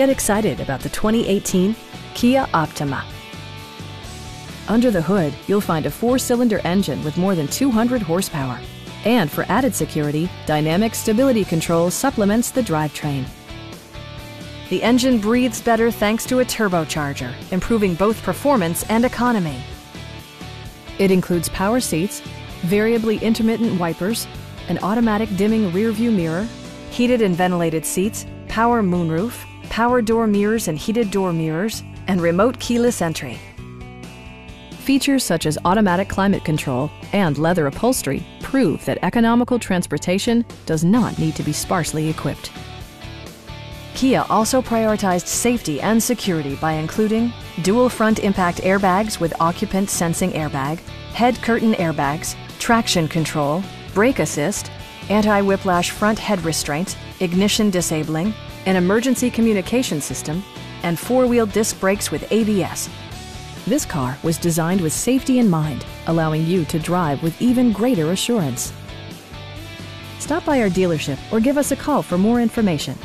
Get excited about the 2018 Kia Optima. Under the hood, you'll find a 4-cylinder engine with more than 200 horsepower. And for added security, Dynamic Stability Control supplements the drivetrain. The engine breathes better thanks to a turbocharger, improving both performance and economy. It includes power seats, variably intermittent wipers, an automatic dimming rearview mirror, heated and ventilated seats, power moonroof, power door mirrors and heated door mirrors, and remote keyless entry. Features such as automatic climate control and leather upholstery prove that economical transportation does not need to be sparsely equipped. Kia also prioritized safety and security by including dual front impact airbags with occupant sensing airbag, head curtain airbags, traction control, brake assist, anti-whiplash front head restraint, ignition disabling, an emergency communication system, and four-wheel disc brakes with ABS. This car was designed with safety in mind, allowing you to drive with even greater assurance. Stop by our dealership or give us a call for more information.